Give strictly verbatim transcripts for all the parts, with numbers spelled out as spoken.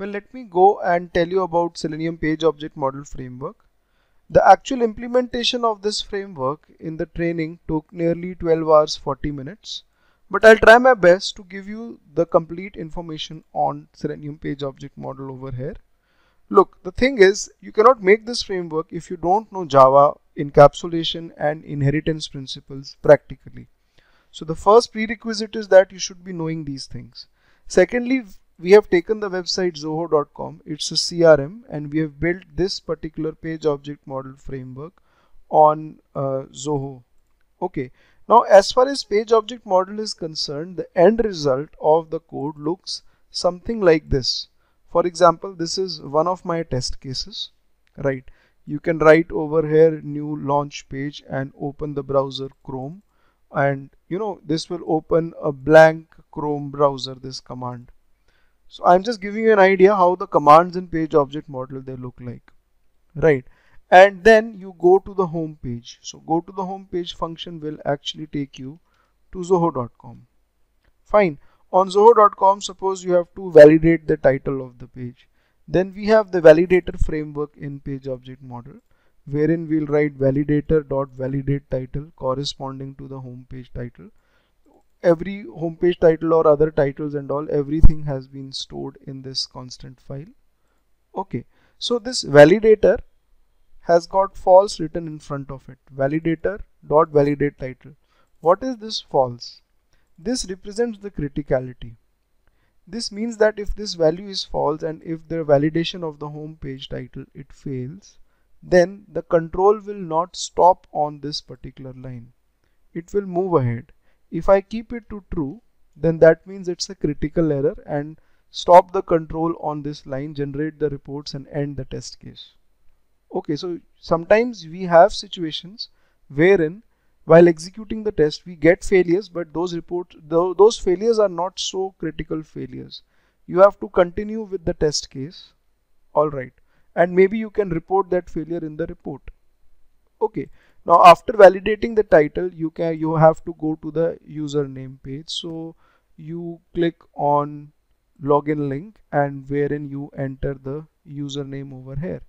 Well, let me go and tell you about Selenium Page Object Model framework. The actual implementation of this framework in the training took nearly twelve hours forty minutes, but I'll try my best to give you the complete information on Selenium Page Object Model over here. Look, the thing is, you cannot make this framework if you don't know Java encapsulation and inheritance principles practically. So the first prerequisite is that you should be knowing these things. Secondly, we have taken the website Zoho dot com, it's a C R M, and we have built this particular page object model framework on uh, Zoho. Okay, now as far as page object model is concerned, the end result of the code looks something like this. For example, this is one of my test cases, right? You can write over here new launch page and open the browser Chrome, and you know this will open a blank Chrome browser, this command. So I'm just giving you an idea how the commands in page object model they look like, right? And then you go to the home page. So go to the home page function will actually take you to Zoho dot com. Fine. On Zoho dot com, suppose you have to validate the title of the page. Then we have the validator framework in page object model, wherein we'll write validator.validateTitle corresponding to the home page title. Every homepage title or other titles and all, everything has been stored in this constant file. Okay, so this validator has got false written in front of it. Validator dot validate title. What is this false? This represents the criticality. This means that if this value is false and if the validation of the home page title it fails, then the control will not stop on this particular line. It will move ahead. If I keep it to true, then that means it's a critical error, and stop the control on this line, generate the reports and end the test case. Okay, so sometimes we have situations wherein while executing the test we get failures, but those reports, th those failures are not so critical failures. You have to continue with the test case, alright, and maybe you can report that failure in the report. Okay. Now after validating the title, you can you have to go to the username page. So you click on login link and wherein you enter the username over here.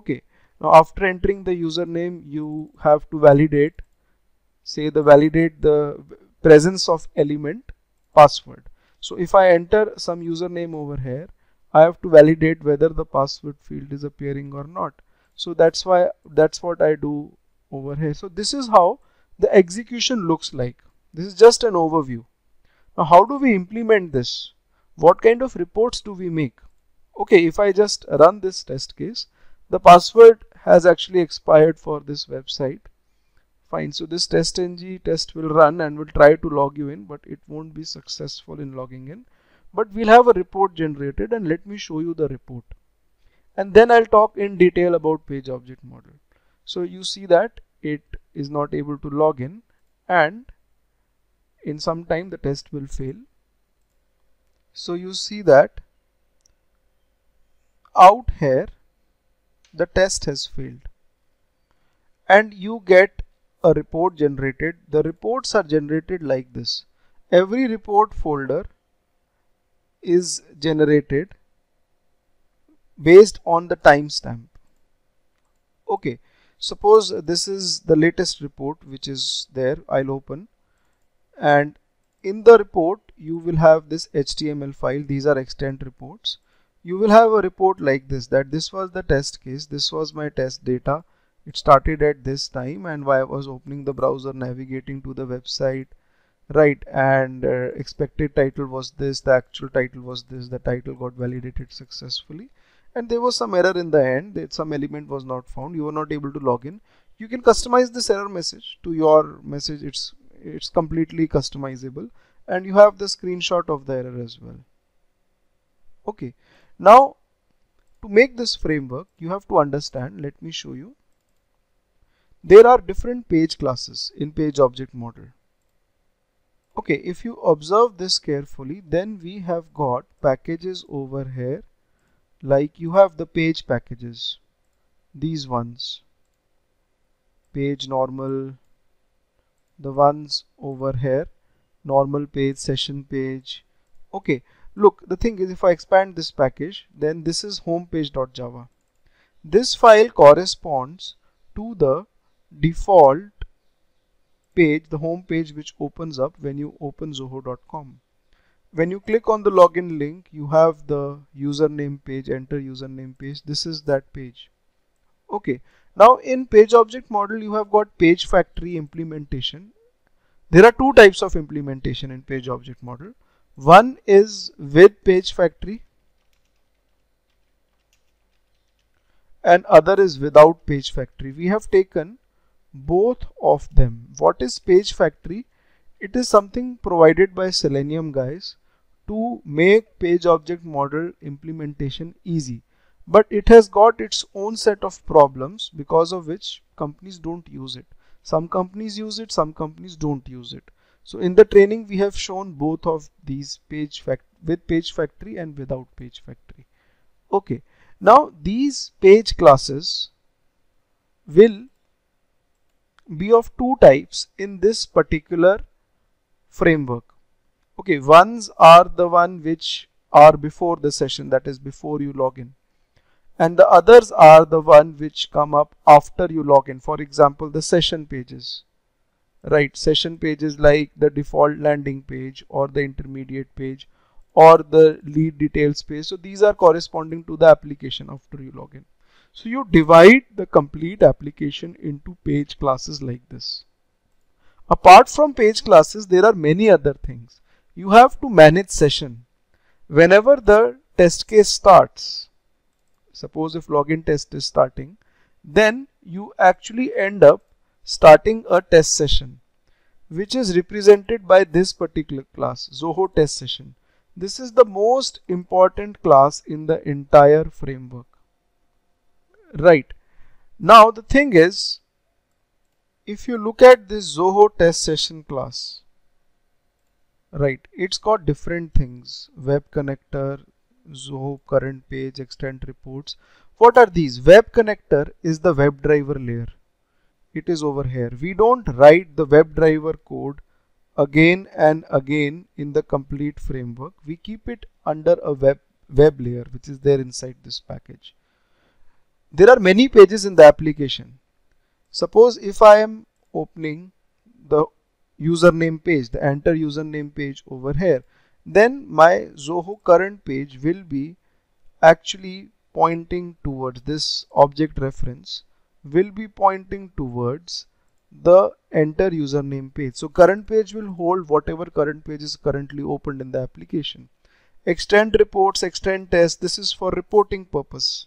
Okay. Now after entering the username, you have to validate, say the validate the presence of element password. So if I enter some username over here, I have to validate whether the password field is appearing or not. So that's why that's what I do over here. So this is how the execution looks like. This is just an overview. Now how do we implement this? What kind of reports do we make? Okay, if I just run this test case, the password has actually expired for this website. Fine, so this TestNG test will run and will try to log you in, but it won't be successful in logging in. But we'll have a report generated, and let me show you the report. And then I'll talk in detail about page object model. So you see that it is not able to log in, and in some time the test will fail. So you see that out here the test has failed, and you get a report generated. The reports are generated like this. Every report folder is generated based on the timestamp. Okay. Suppose this is the latest report which is there. I'll open, and in the report you will have this H T M L file. These are extent reports. You will have a report like this, that this was the test case, this was my test data, it started at this time, and while I was opening the browser, navigating to the website, right, and uh, expected title was this, the actual title was this, the title got validated successfully. And there was some error in the end, that some element was not found, you were not able to log in. You can customize this error message to your message. It's, it's completely customizable, and you have the screenshot of the error as well. Okay, now to make this framework, you have to understand, let me show you. There are different page classes in page object model. Okay, if you observe this carefully, then we have got packages over here. Like you have the page packages, these ones, page normal, the ones over here, normal page, session page. Okay, Look, the thing is, if I expand this package, then this is homepage.java. This file corresponds to the default page, the home page which opens up when you open Zoho dot com. When you click on the login link, you have the username page, enter username page. This is that page. Okay. Now in Page Object Model, you have got Page Factory implementation. There are two types of implementation in Page Object Model. One is with Page Factory and other is without Page Factory. We have taken both of them. What is Page Factory? It is something provided by Selenium guys to make Page Object Model implementation easy. But it has got its own set of problems because of which companies don't use it. Some companies use it, some companies don't use it. So in the training we have shown both of these page fact with Page Factory and without Page Factory. Okay. Now these page classes will be of two types in this particular framework. Okay, ones are the one which are before the session, that is before you log in. And the others are the one which come up after you log in. For example, the session pages, right? Session pages like the default landing page or the intermediate page or the lead details page. So these are corresponding to the application after you log in. So you divide the complete application into page classes like this. Apart from page classes, there are many other things. You have to manage session. Whenever the test case starts, suppose if login test is starting, then you actually end up starting a test session, which is represented by this particular class, Zoho test session. This is the most important class in the entire framework. Right. Now the thing is, if you look at this Zoho test session class, right, it's got different things, web connector, Zoho current page, extent reports. What are these? Web connector is the WebDriver layer. It is over here. We don't write the WebDriver code again and again in the complete framework. We keep it under a web web layer which is there inside this package. There are many pages in the application. Suppose if I am opening the username page, the enter username page over here, then my Zoho current page will be actually pointing towards this object reference, will be pointing towards the enter username page. So current page will hold whatever current page is currently opened in the application. Extend reports, extend tests, this is for reporting purpose.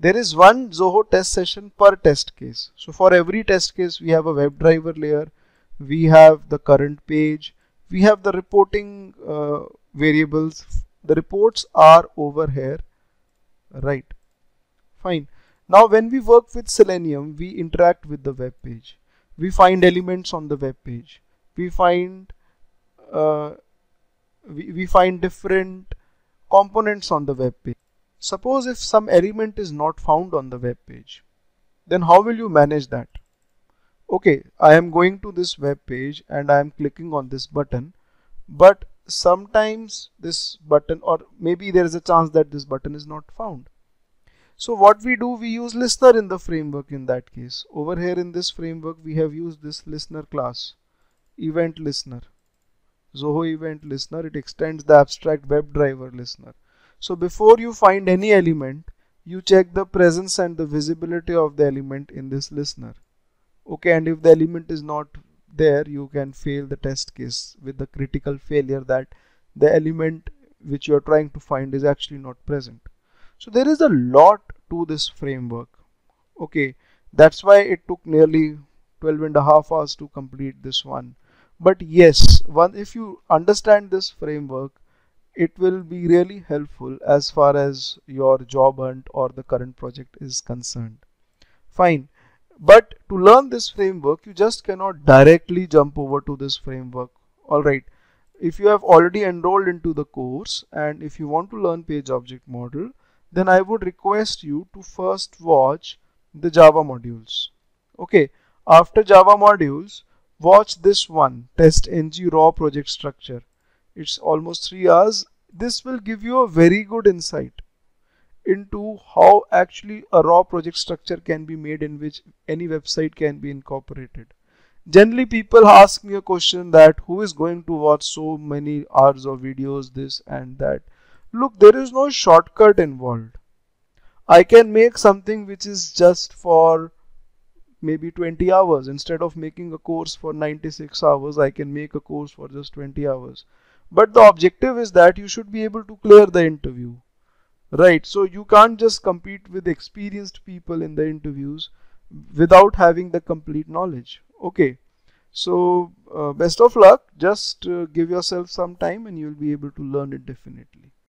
There is one Zoho test session per test case. So for every test case, we have a WebDriver layer, we have the current page, we have the reporting uh, variables. The reports are over here, right? Fine. Now when we work with Selenium, we interact with the web page. We find elements on the web page. We find uh, we, we find different components on the web page. Suppose if some element is not found on the web page, then how will you manage that? Okay, I am going to this web page and I am clicking on this button, but sometimes this button, or maybe there is a chance that this button is not found. So what we do, we use listener in the framework in that case. Over here in this framework, we have used this listener class, event listener, Zoho event listener. It extends the abstract WebDriver listener. So before you find any element, you check the presence and the visibility of the element in this listener. Okay, and if the element is not there, you can fail the test case with the critical failure that the element which you are trying to find is actually not present. So there is a lot to this framework. Okay, that's why it took nearly twelve and a half hours to complete this one. But yes, one, if you understand this framework, it will be really helpful as far as your job hunt or the current project is concerned. Fine. But to learn this framework, you just cannot directly jump over to this framework. All right. If you have already enrolled into the course and if you want to learn Page Object Model, then I would request you to first watch the Java modules. Okay. After Java modules, watch this one, TestNG raw project structure. It's almost three hours this will give you a very good insight into how actually a raw project structure can be made in which any website can be incorporated. Generally people ask me a question that who is going to watch so many hours of videos, this and that. Look, there is no shortcut involved. I can make something which is just for maybe twenty hours. Instead of making a course for ninety-six hours, I can make a course for just twenty hours. But the objective is that you should be able to clear the interview. Right, so you can't just compete with experienced people in the interviews without having the complete knowledge. Okay, so uh, best of luck. Just uh, give yourself some time and you'll be able to learn it definitely.